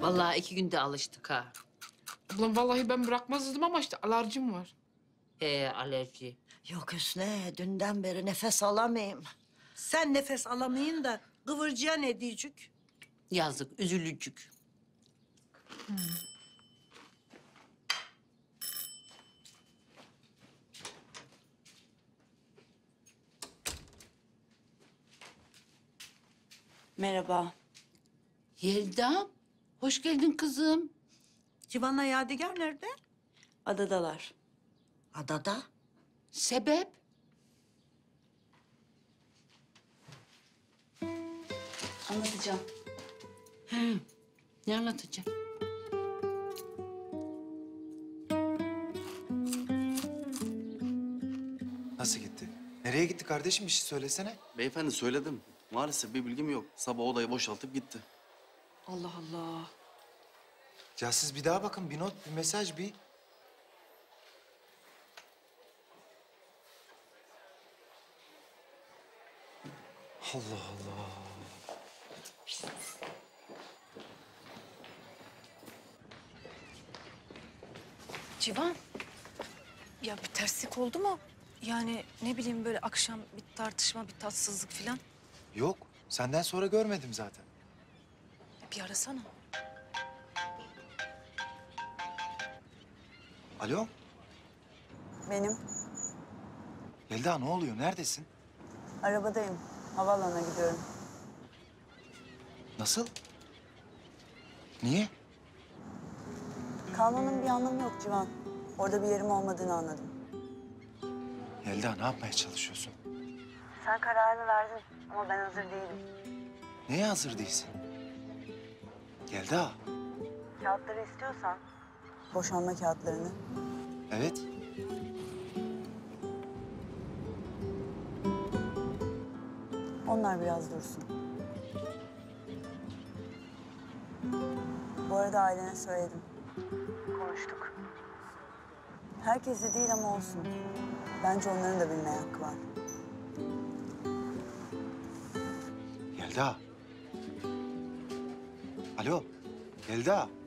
Vallahi 2 günde alıştık ha. Ablam vallahi ben bırakmazdım ama işte alerjim var. Alerji. Yok Hüsne, dünden beri nefes alamayayım. Sen nefes alamayın da kıvırcığa ne diyecek? Yazık, üzülücük. Hmm. Merhaba. Yelda, hoş geldin kızım. Civan'la Yadigar nerede? Adadalar. Adada? Sebep? Anlatacağım. He, ne anlatacağım? Nasıl gitti? Nereye gitti kardeşim? Bir şey söylesene. Beyefendi söyledim. Maalesef bir bilgim yok. Sabah odayı boşaltıp gitti. Allah Allah. Ya siz bir daha bakın. Bir not, bir mesaj, bir... Allah Allah. Civan, ya bir terslik oldu mu? Yani ne bileyim böyle akşam bir tartışma, bir tatsızlık falan. Yok, senden sonra görmedim zaten. Bir arasana. Alo? Benim. Yelda ne oluyor, neredesin? Arabadayım, havaalanına gidiyorum. Nasıl? Niye? Kalmanın bir anlamı yok Civan. Orada bir yerim olmadığını anladım. Yelda ne yapmaya çalışıyorsun? Sen kararını verdin ama ben hazır değilim. Neye hazır değilsin? Yelda. Kağıtları istiyorsan. Boşanma kağıtlarını. Evet. Onlar biraz dursun. Bu arada ailene söyledim. Konuştuk. Herkesi değil ama olsun. Bence onların da bilmeye hakkı var. Yelda. Alo, Yelda.